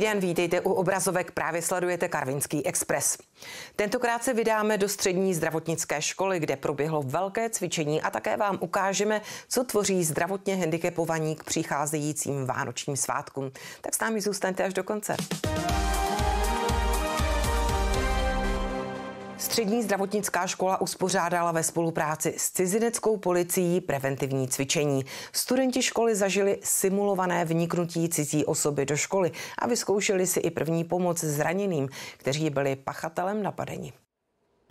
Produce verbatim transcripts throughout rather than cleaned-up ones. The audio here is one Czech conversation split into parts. Dobrý den, vítejte u obrazovek, právě sledujete Karvinský Express. Tentokrát se vydáme do střední zdravotnické školy, kde proběhlo velké cvičení a také vám ukážeme, co tvoří zdravotně handicapovaní k přicházejícím vánočním svátkům. Tak s námi zůstaňte až do konce. Střední zdravotnická škola uspořádala ve spolupráci s cizineckou policií preventivní cvičení. Studenti školy zažili simulované vniknutí cizí osoby do školy a vyzkoušeli si i první pomoc zraněným, kteří byli pachatelem napadeni.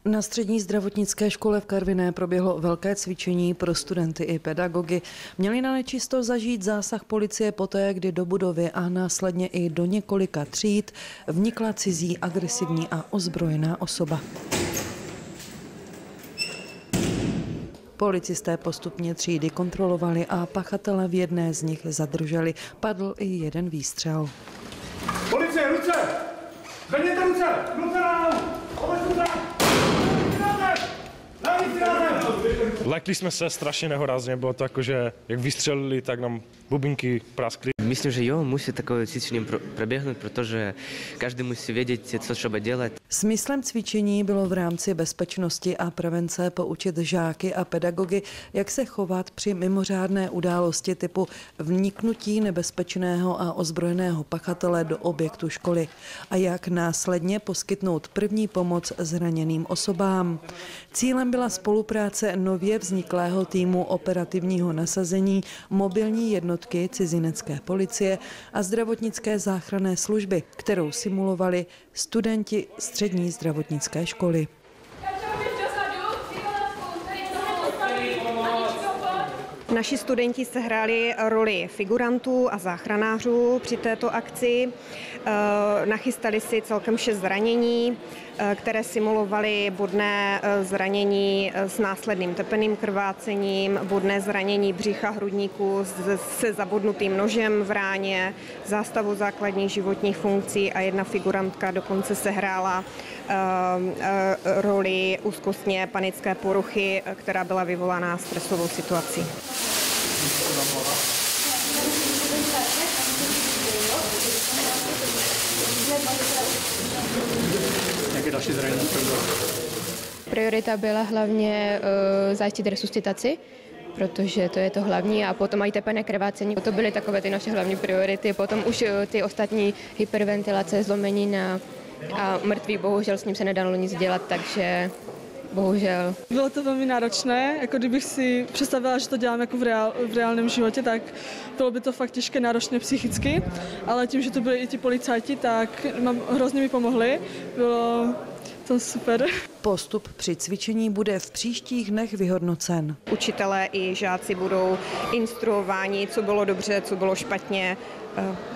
Na střední zdravotnické škole v Karviné proběhlo velké cvičení pro studenty i pedagogy. Měli na nečisto zažít zásah policie poté, kdy do budovy a následně i do několika tříd vnikla cizí, agresivní a ozbrojená osoba. Policisté postupně třídy kontrolovali a pachatele v jedné z nich zadrželi. Padl i jeden výstřel. Policie, ruce! Zvedněte ruce! Ruce na hlavu! Lekli jsme se strašně nehorázně, bylo to jako, že jak vystřelili, tak nám bubinky praskly. Myslím, že jo, musí takové cvičení proběhnout, protože každý musí vědět, co třeba dělat. Smyslem cvičení bylo v rámci bezpečnosti a prevence poučit žáky a pedagogy, jak se chovat při mimořádné události typu vniknutí nebezpečného a ozbrojeného pachatele do objektu školy a jak následně poskytnout první pomoc zraněným osobám. Cílem byla spolupráce nově vzniklého týmu operativního nasazení, mobilní jednotky cizinecké policie a zdravotnické záchranné služby, kterou simulovali studenti střední zdravotnické školy. Naši studenti sehráli roli figurantů a záchranářů při této akci. Nachystali si celkem šest zranění, které simulovaly bodné zranění s následným tepeným krvácením, bodné zranění břicha hrudníku se zabodnutým nožem v ráně, zástavu základních životních funkcí a jedna figurantka dokonce sehrála roli úzkostně panické poruchy, která byla vyvolaná stresovou situací. Priorita byla hlavně e, zajistit resuscitaci, protože to je to hlavní, a potom mají tepené krvácení. To byly takové ty naše hlavní priority, potom už ty ostatní hyperventilace, zlomenina a mrtví, bohužel s ním se nedalo nic dělat, takže bohužel. Bylo to velmi náročné, jako kdybych si představila, že to dělám jako v, reál, v reálném životě, tak bylo by to fakt těžké, náročné psychicky, ale tím, že to byli i ti policajti, tak mám, hrozně mi pomohli, bylo to super. Postup při cvičení bude v příštích dnech vyhodnocen. Učitelé i žáci budou instruováni, co bylo dobře, co bylo špatně,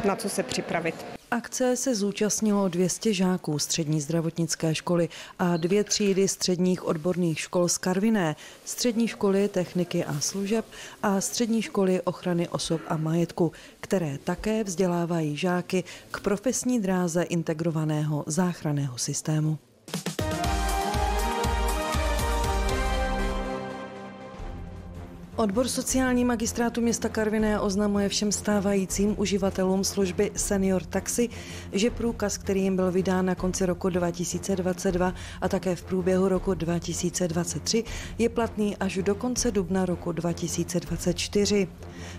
na co se připravit. Akce se zúčastnilo dvě stě žáků střední zdravotnické školy a dvě třídy středních odborných škol z Karviné, střední školy techniky a služeb a střední školy ochrany osob a majetku, které také vzdělávají žáky k profesní dráze integrovaného záchranného systému. Odbor sociální magistrátu města Karviné oznamuje všem stávajícím uživatelům služby Senior Taxi, že průkaz, který jim byl vydán na konci roku dva tisíce dvacet dva a také v průběhu roku dva tisíce dvacet tři, je platný až do konce dubna roku dva tisíce dvacet čtyři.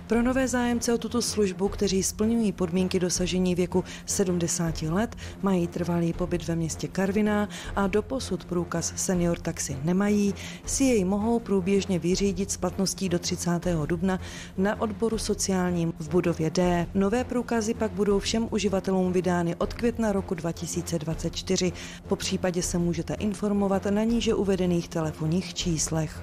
Pro nové zájemce o tuto službu, kteří splňují podmínky dosažení věku sedmdesáti let, mají trvalý pobyt ve městě Karviná a doposud průkaz Senior Taxi nemají, si jej mohou průběžně vyřídit s platností do třicátého dubna na odboru sociálním v budově D. Nové průkazy pak budou všem uživatelům vydány od května roku dva tisíce dvacet čtyři. Popřípadě se můžete informovat na níže uvedených telefonních číslech.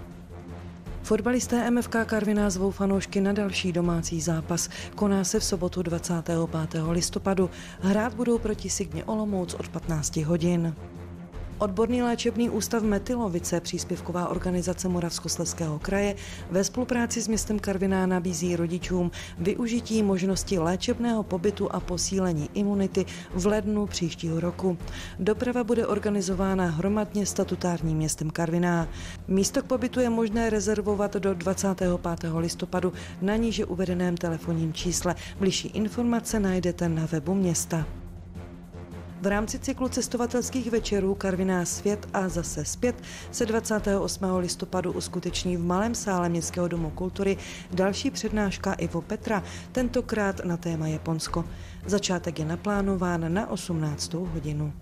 Fotbalisté M F K Karviná zvou fanoušky na další domácí zápas. Koná se v sobotu dvacátého pátého listopadu. Hrát budou proti Sigmě Olomouc od patnácti hodin. Odborný léčebný ústav Metilovice, příspěvková organizace Moravskoslezského kraje, ve spolupráci s městem Karviná nabízí rodičům využití možnosti léčebného pobytu a posílení imunity v lednu příštího roku. Doprava bude organizována hromadně statutárním městem Karviná. Místo k pobytu je možné rezervovat do dvacátého pátého listopadu na níže uvedeném telefonním čísle. Bližší informace najdete na webu města. V rámci cyklu cestovatelských večerů Karviná svět a zase zpět se dvacátého osmého listopadu uskuteční v malém sále Městského domu kultury další přednáška Ivo Petra, tentokrát na téma Japonsko. Začátek je naplánován na osmnáctou hodinu.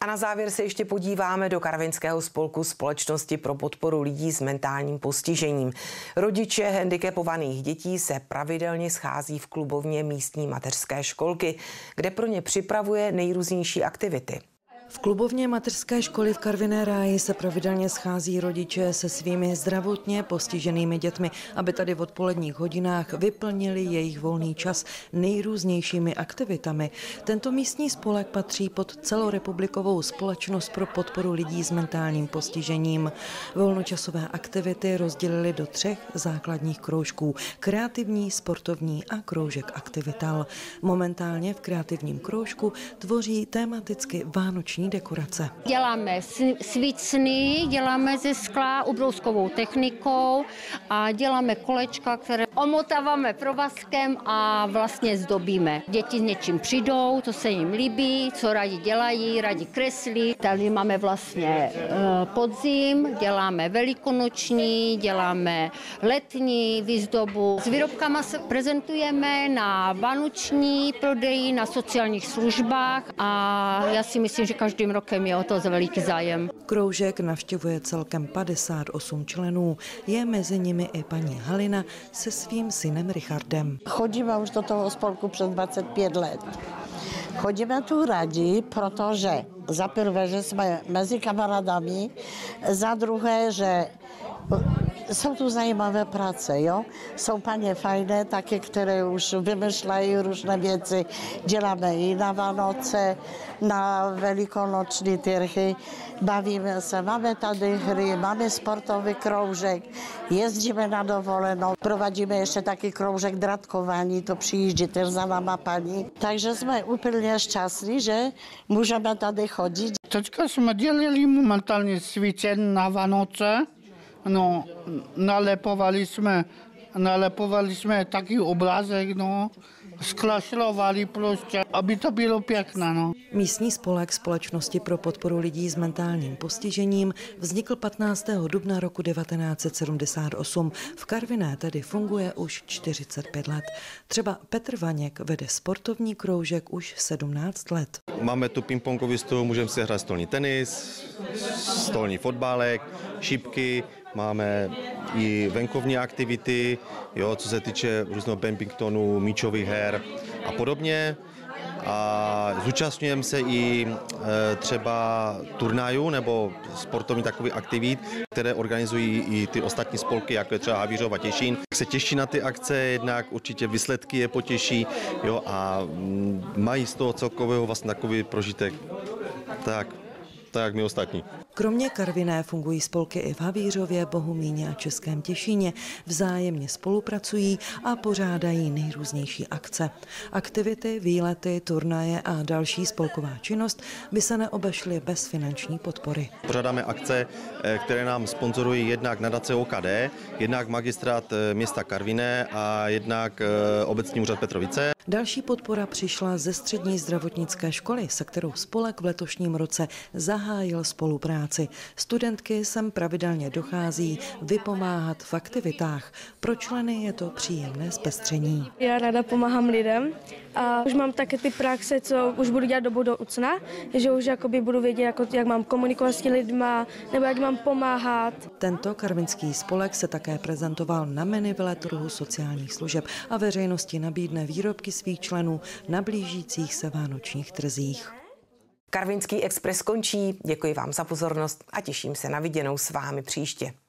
A na závěr se ještě podíváme do karvinského spolku Společnosti pro podporu lidí s mentálním postižením. Rodiče handicapovaných dětí se pravidelně schází v klubovně místní mateřské školky, kde pro ně připravuje nejrůznější aktivity. V klubovně mateřské školy v Karviné ráji se pravidelně schází rodiče se svými zdravotně postiženými dětmi, aby tady v odpoledních hodinách vyplnili jejich volný čas nejrůznějšími aktivitami. Tento místní spolek patří pod celorepublikovou Společnost pro podporu lidí s mentálním postižením. Volnočasové aktivity rozdělili do třech základních kroužků – kreativní, sportovní a kroužek Aktivital. Momentálně v kreativním kroužku tvoří tematicky vánoční dekorace. Děláme svícny, děláme ze skla ubrouskovou technikou a děláme kolečka, které omotáváme provazkem a vlastně zdobíme. Děti s něčím přijdou, co se jim líbí, co rádi dělají, rádi kreslí. Tady máme vlastně podzim, děláme velikonoční, děláme letní výzdobu. S výrobkama se prezentujeme na vánoční prodeji, na sociálních službách a já si myslím, že každým rokem je o to veliký zájem. Kroužek navštěvuje celkem padesát osm členů. Je mezi nimi i paní Halina se svým synem Richardem. Chodíme už do toho spolku přes dvacet pět let. Chodíme tu rádi, protože za prvé, že jsme mezi kamarádami, za druhé, že jsou tu zajímavé práce, jo? Jsou paně fajné, také, které už vymyšlejí różne věci. Děláme i na Vánoce, na velikonoční trhy, bavíme se, máme tady hry, máme sportový kroužek, jezdíme na dovolenou, provádíme ještě taky kroužek dratkování, to přijíždí też za náma paní. Takže jsme úplně šťastní, že můžeme tady chodit. Teďka jsme dělali momentálně svícen na Vánoce. No, nalepovali jsme, nalepovali jsme taky obrázek, no, zkrašlovali prostě, aby to bylo pěkné, no. Místní spolek Společnosti pro podporu lidí s mentálním postižením vznikl patnáctého dubna roku devatenáct set sedmdesát osm. V Karviné tedy funguje už čtyřicet pět let. Třeba Petr Vaněk vede sportovní kroužek už sedmnáct let. Máme tu pingpongový stůl, můžeme si hrát stolní tenis, stolní fotbálek, šipky. Máme i venkovní aktivity, jo, co se týče různého badmintonu, míčových her a podobně. A zúčastňujeme se i e, třeba turnajů nebo sportovní takových aktivit, které organizují i ty ostatní spolky, jako je třeba Havířov a Těšín. Se těší na ty akce, jednak určitě výsledky je potěší, jo, a mají z toho celkového vlastně takový prožitek. Tak. Tak my ostatní. Kromě Karviné fungují spolky i v Havířově, Bohumíně a Českém Těšíně. Vzájemně spolupracují a pořádají nejrůznější akce. Aktivity, výlety, turnaje a další spolková činnost by se neobešly bez finanční podpory. Pořádáme akce, které nám sponzorují jednak nadace O K D, jednak magistrát města Karviné a jednak obecní úřad Petrovice. Další podpora přišla ze střední zdravotnické školy, se kterou spolek v letošním roce zahájil spolupráci. Studentky sem pravidelně dochází vypomáhat v aktivitách. Pro členy je to příjemné zpestření. Já ráda pomáhám lidem a už mám také ty praxe, co už budu dělat do budoucna, že už jakoby budu vědět, jako, jak mám komunikovat s lidma nebo jak mám pomáhat. Tento karvinský spolek se také prezentoval na menu veletrhu sociálních služeb a veřejnosti nabídne výrobky svých členů na blížících se vánočních trzích. Karvinský Express končí, děkuji vám za pozornost a těším se na viděnou s vámi příště.